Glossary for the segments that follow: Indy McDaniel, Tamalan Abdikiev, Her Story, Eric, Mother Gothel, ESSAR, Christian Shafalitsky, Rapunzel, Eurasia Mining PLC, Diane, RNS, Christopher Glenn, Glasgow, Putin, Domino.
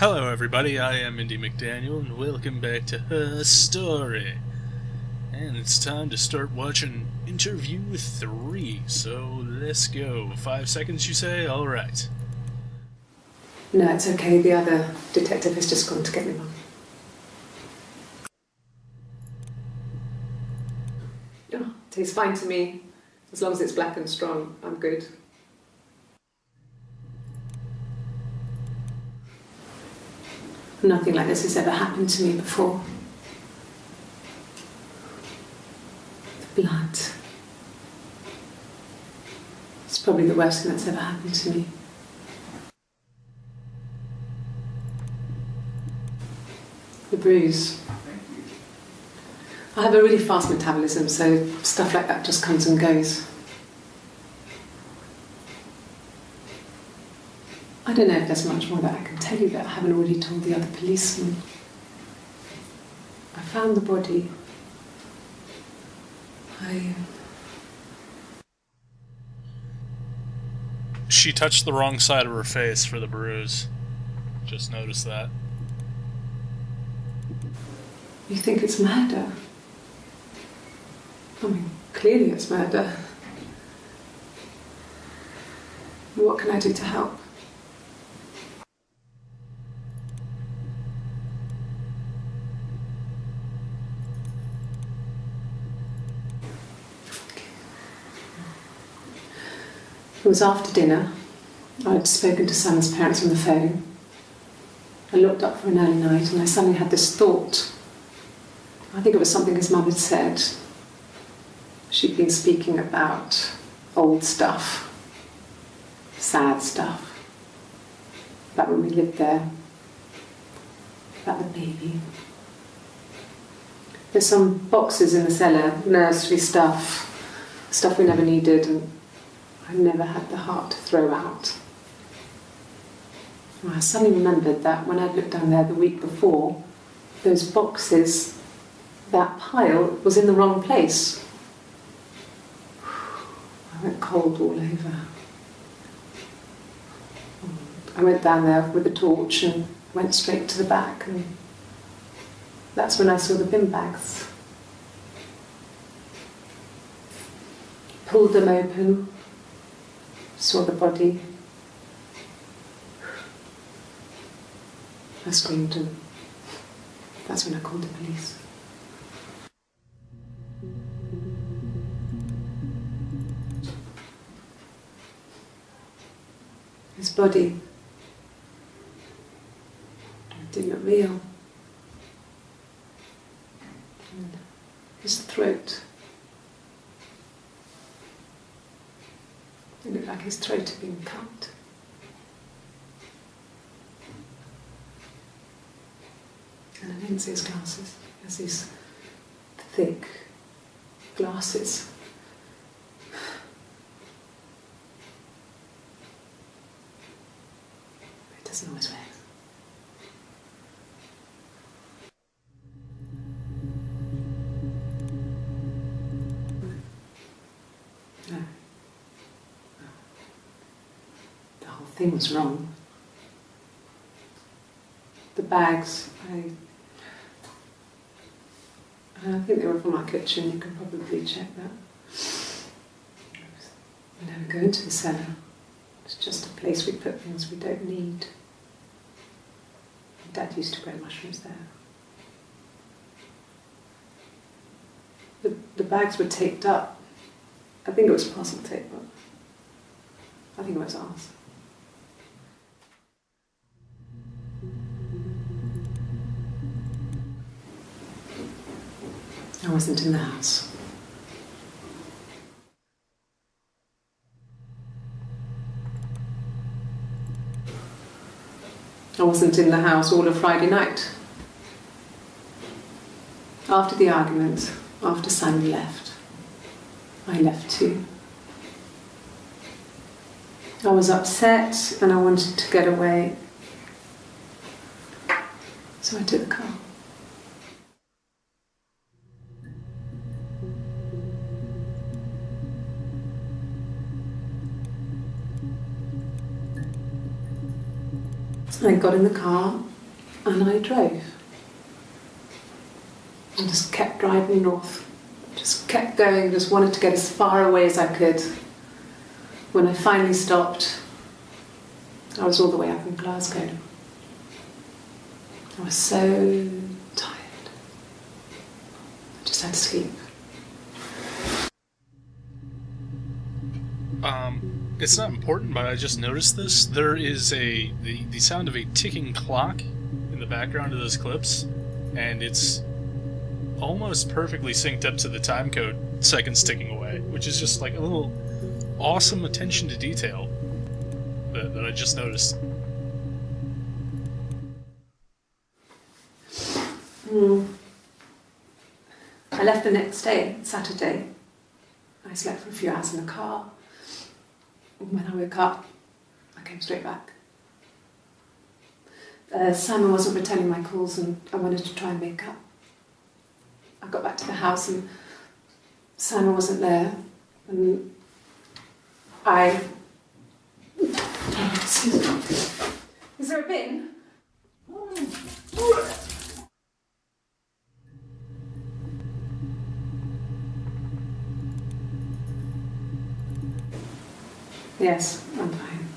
Hello everybody, I am Indy McDaniel, and welcome back to Her Story. And it's time to start watching Interview 3, so let's go. 5 seconds, you say? Alright. No, it's okay, the other detective has just gone to get me one. Oh, it tastes fine to me. As long as it's black and strong, I'm good. Nothing like this has ever happened to me before. The blood. It's probably the worst thing that's ever happened to me. The bruise. I have a really fast metabolism, so stuff like that just comes and goes. I don't know if there's much more that I can tell you that I haven't already told the other policeman. I found the body. She touched the wrong side of her face for the bruise. Just noticed that. You think it's murder? I mean, clearly it's murder. What can I do to help? It was after dinner. I had spoken to Sam's parents on the phone. I looked up for an early night and I suddenly had this thought. I think it was something his mum had said. She'd been speaking about old stuff, sad stuff, about when we lived there, about the baby. There's some boxes in the cellar, nursery stuff, stuff we never needed, and I never had the heart to throw out. And I suddenly remembered that when I looked down there the week before, those boxes, that pile, was in the wrong place. I went cold all over. I went down there with a torch and went straight to the back, and that's when I saw the bin bags. Pulled them open. Saw the body. I screamed, and that's when I called the police. His body, it didn't look real. And his throat. It looked like his throat had been cut. And I didn't see his glasses. He has these thick glasses. It doesn't always wear. Thing was wrong. The bags, I think they were from our kitchen, you can probably check that. We never go into the cellar. It's just a place we put things we don't need. My dad used to grow mushrooms there. The bags were taped up. I think it was parcel tape, but I think it was ours. I wasn't in the house. I wasn't in the house all of Friday night. After the argument, after Sam left, I left too. I was upset and I wanted to get away, so I took the car. I got in the car, and I drove. And just kept driving north, just kept going, just wanted to get as far away as I could. When I finally stopped, I was all the way up in Glasgow. I was so tired. I just had to sleep. It's not important, but I just noticed this. There is the sound of a ticking clock in the background of those clips, and it's almost perfectly synced up to the time code, seconds ticking away, which is just like a little awesome attention to detail that I just noticed. I left the next day, Saturday. I slept for a few hours in the car. When I woke up, I came straight back. Simon wasn't returning my calls and I wanted to try and make up. I got back to the house and Simon wasn't there, and Is there a bin? Yes, I'm fine.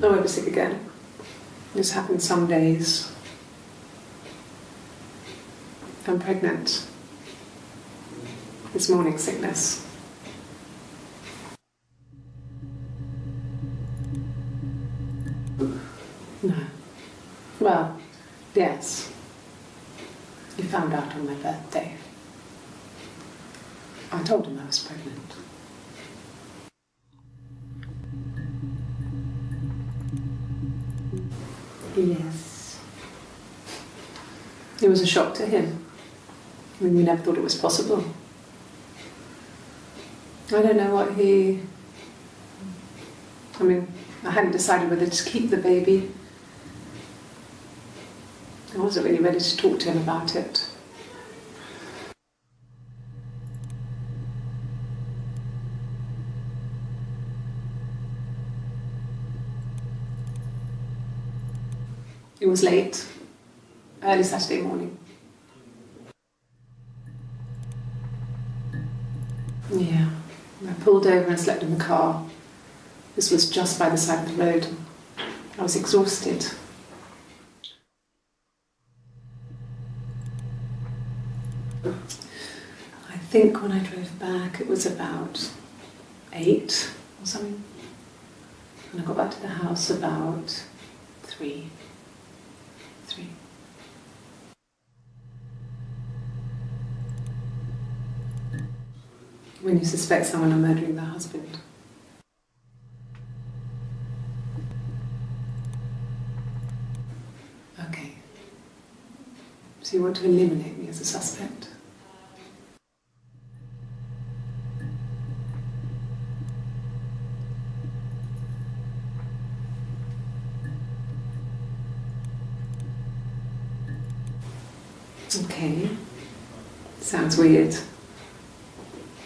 Oh, I was sick again. This happens some days. I'm pregnant. It's morning sickness. No. Well, yes. You found out on my birthday. I told him I was pregnant. Yes. It was a shock to him. I mean, we never thought it was possible. I don't know what he... I mean, I hadn't decided whether to keep the baby. I wasn't really ready to talk to him about it. It was late, early Saturday morning. Yeah, I pulled over and slept in the car. This was just by the side of the road. I was exhausted. I think when I drove back, it was about 8 or something. And I got back to the house about 3. When you suspect someone of murdering their husband. Okay. So you want to eliminate me as a suspect? Okay. Sounds weird.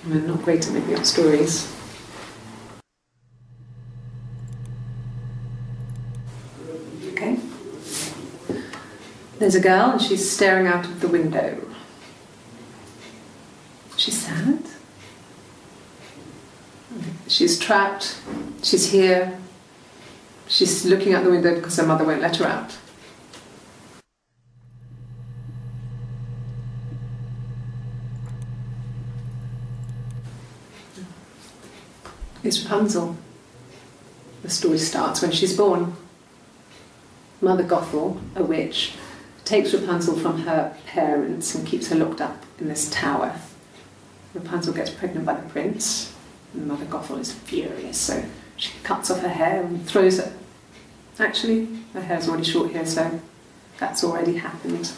I'm not great at making up stories. Okay. There's a girl and she's staring out of the window. She's sad. She's trapped. She's here. She's looking out the window because her mother won't let her out. It's Rapunzel. The story starts when she's born. Mother Gothel, a witch, takes Rapunzel from her parents and keeps her locked up in this tower. Rapunzel gets pregnant by the prince, and Mother Gothel is furious, so she cuts off her hair and throws it. Actually, her hair's already short here, so that's already happened.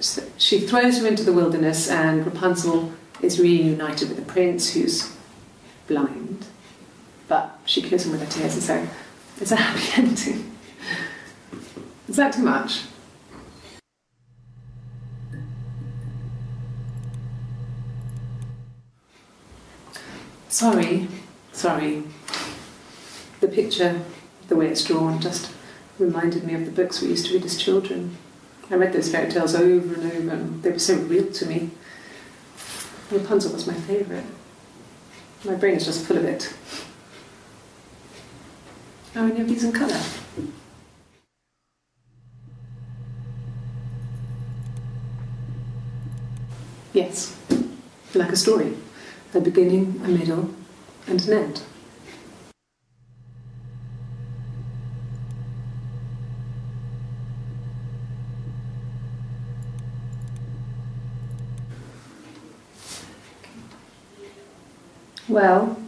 So she throws her into the wilderness, and Rapunzel is reunited with the prince, who's blind, but she kills him with her tears, and so it's a happy ending. Is that too much? Sorry, the picture the way it's drawn just reminded me of the books we used to read as children. I read those fairy tales over and over, and they were so real to me. Rapunzel was my favourite. My brain is just full of it. Are any of these in colour? Yes, like a story. A beginning, a middle, and an end. Well,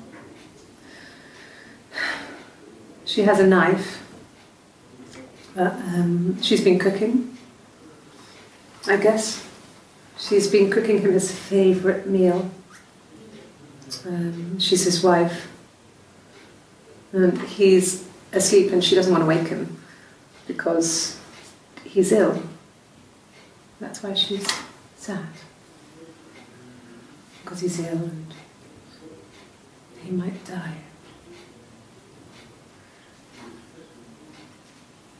she has a knife, but she's been cooking, I guess. She's been cooking him his favourite meal. She's his wife. He's asleep and she doesn't want to wake him because he's ill. That's why she's sad. Because he's ill and he might die.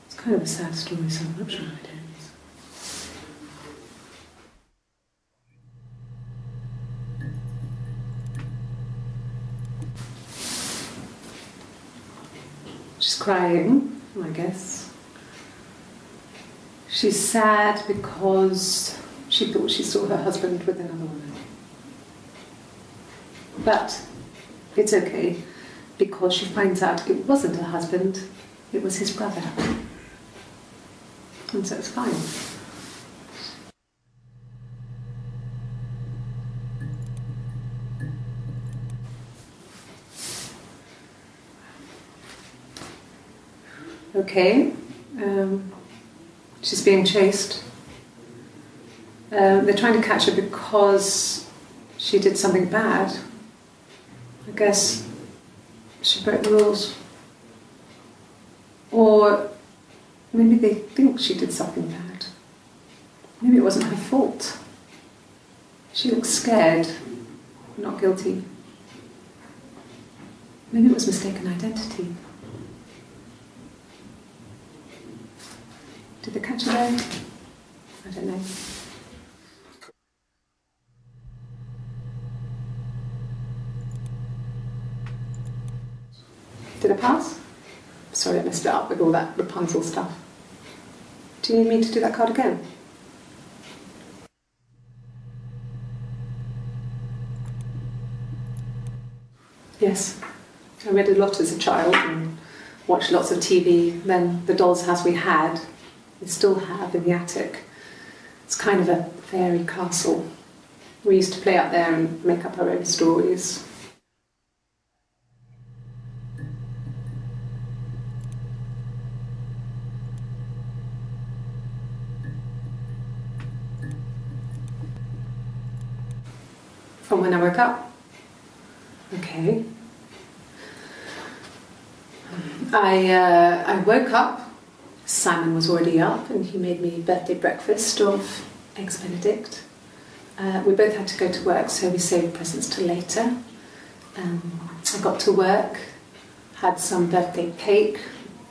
It's kind of a sad story, so I'm not sure how it ends. She's crying, I guess. She's sad because she thought she saw her husband with another woman. But it's okay, because she finds out it wasn't her husband, it was his brother. And so it's fine. Okay, she's being chased. They're trying to catch her because she did something bad. I guess she broke the rules. Or maybe they think she did something bad. Maybe it wasn't her fault. She looks scared, not guilty. Maybe it was mistaken identity. Did they catch her there? I don't know. Did I pass? Sorry, I messed it up with all that Rapunzel stuff. Do you need me to do that card again? Yes. I read a lot as a child and watched lots of TV. Then the doll's house we had, we still have in the attic. It's kind of a fairy castle. We used to play up there and make up our own stories. From when I woke up. Okay. I woke up. Simon was already up and he made me birthday breakfast of eggs Benedict. We both had to go to work, so we saved presents till later. I got to work, had some birthday cake,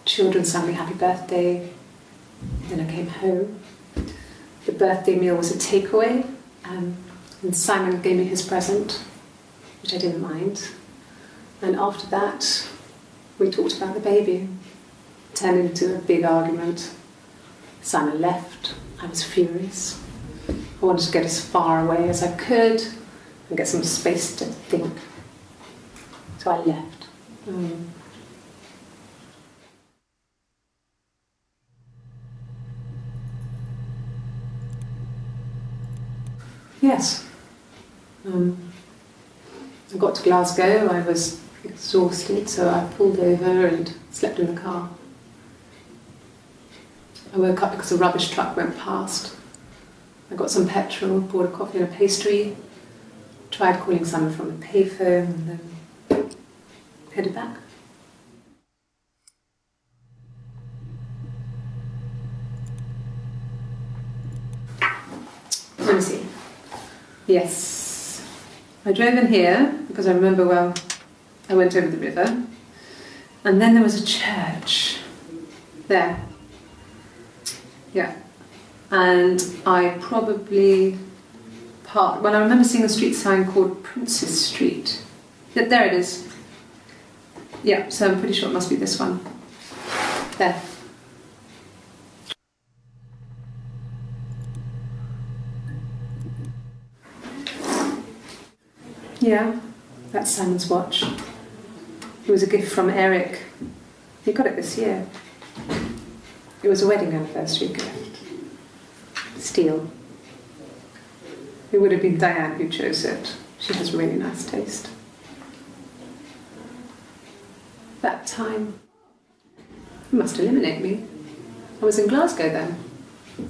children sang me happy birthday, then I came home. The birthday meal was a takeaway, and Simon gave me his present, which I didn't mind. And after that, we talked about the baby. Turned into a big argument. Simon left. I was furious. I wanted to get as far away as I could and get some space to think. So I left. Yes. I got to Glasgow. I was exhausted, so I pulled over and slept in the car. I woke up because a rubbish truck went past. I got some petrol, bought a coffee and a pastry, tried calling someone from the payphone, and then headed back. Let me see. Yes. I drove in here because I remember well. I went over the river. And then there was a church there. Yeah. And I probably parked. Well, I remember seeing a street sign called Princess Street. There it is. Yeah, so I'm pretty sure it must be this one. There. Yeah, that's Simon's watch. It was a gift from Eric. He got it this year. It was a wedding anniversary gift. Steel. It would have been Diane who chose it. She has really nice taste. That time. You must eliminate me. I was in Glasgow then.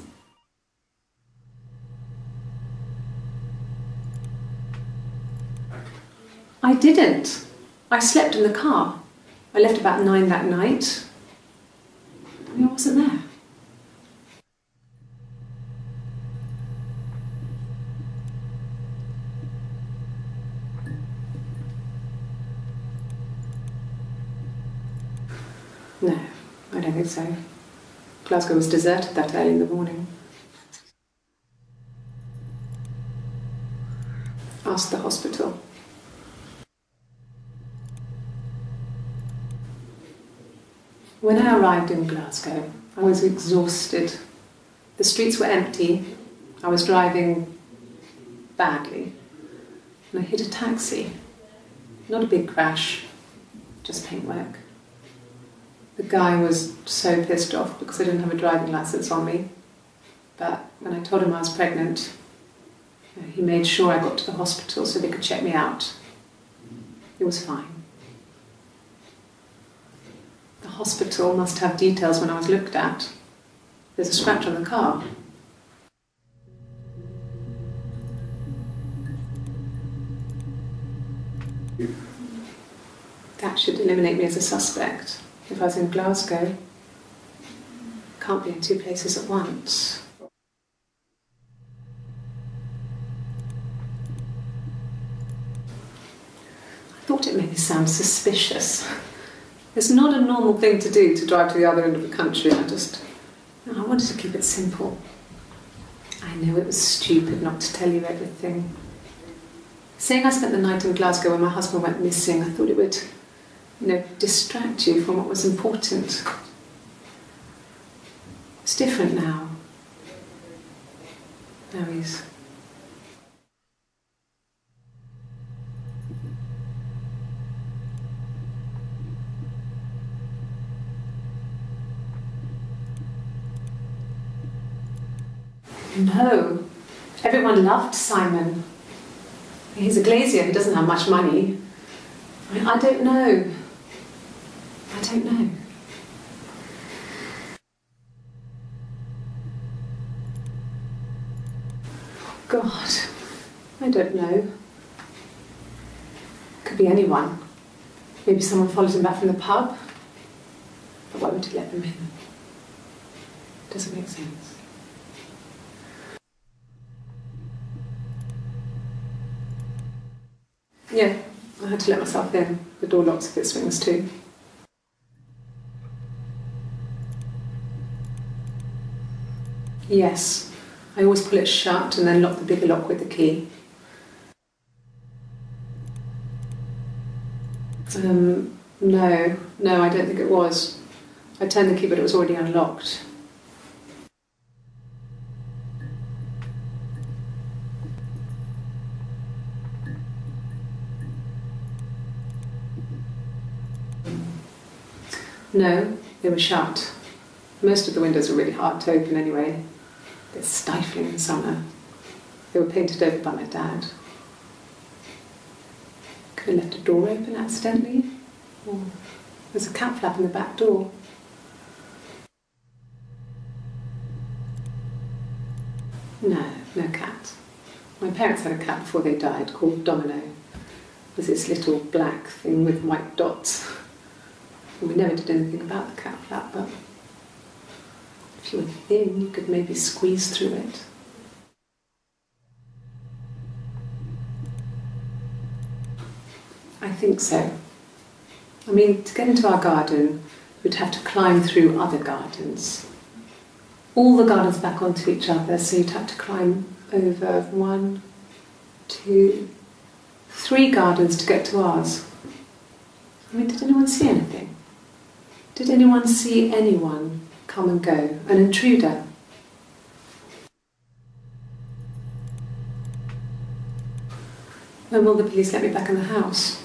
I didn't. I slept in the car. I left about 9 that night. I wasn't there. No, I don't think so. Glasgow was deserted that early in the morning. Asked the hospital. When I arrived in Glasgow, I was exhausted. The streets were empty. I was driving badly. And I hit a taxi. Not a big crash, just paintwork. The guy was so pissed off because I didn't have a driving licence on me. But when I told him I was pregnant, he made sure I got to the hospital so they could check me out. It was fine. The hospital must have details when I was looked at. There's a scratch on the car. That should eliminate me as a suspect. If I was in Glasgow, can't be in two places at once. I thought it made me sound suspicious. It's not a normal thing to do, to drive to the other end of the country. I wanted to keep it simple. I know it was stupid not to tell you everything. Saying I spent the night in Glasgow when my husband went missing, I thought it would, distract you from what was important. It's different now. Now he's... No, everyone loved Simon. He's a glazier, he doesn't have much money. I don't know. I don't know. God, I don't know. Could be anyone. Maybe someone followed him back from the pub. But why would he let them in? Doesn't make sense. Yeah, I had to let myself in. The door locks if it swings too. Yes, I always pull it shut and then lock the bigger lock with the key. No, I don't think it was. I turned the key but it was already unlocked. No, they were shut. Most of the windows were really hard to open anyway. They're stifling in summer. They were painted over by my dad. Could have left a door open accidentally. Or there's a cat flap in the back door. No, no cat. My parents had a cat before they died called Domino. It was this little black thing with white dots. And we never did anything about the cat flap, but if you were thin, you could maybe squeeze through it. I think so. I mean, to get into our garden, we'd have to climb through other gardens. All the gardens back onto each other, so you'd have to climb over 1, 2, 3 gardens to get to ours. I mean, did anyone see anything? Did anyone see anyone come and go? An intruder? When will the police let me back in the house?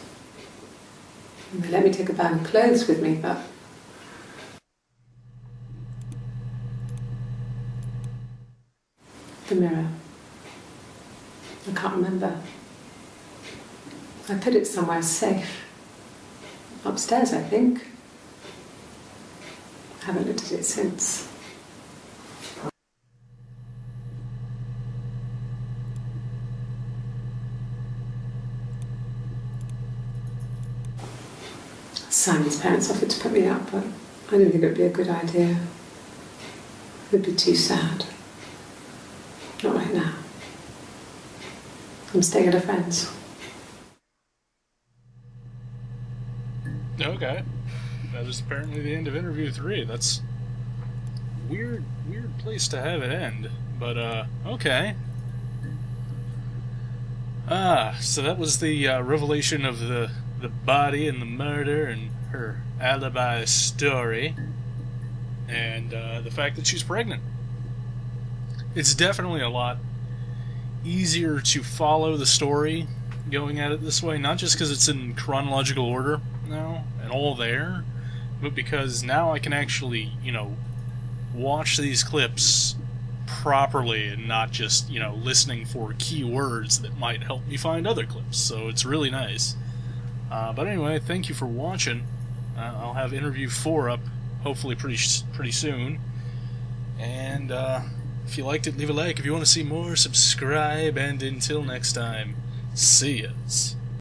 They let me take a bag of clothes with me, but... The mirror. I can't remember. I put it somewhere safe. Upstairs, I think. I haven't looked at it since. Simon's parents offered to put me up, but I didn't think it would be a good idea. It would be too sad. Not right now. I'm staying at a friend's. Okay. That is apparently the end of interview 3. That's weird, weird place to have it end. But, okay. Ah, so that was the revelation of the body and the murder and her alibi story. And the fact that she's pregnant. It's definitely a lot easier to follow the story going at it this way. Not just because it's in chronological order now and all there, but because now I can actually, you know, watch these clips properly and not just, you know, listening for keywords that might help me find other clips. So it's really nice. But anyway, thank you for watching. I'll have interview 4 up hopefully pretty soon. And if you liked it, leave a like. If you want to see more, subscribe. And until next time, see ya.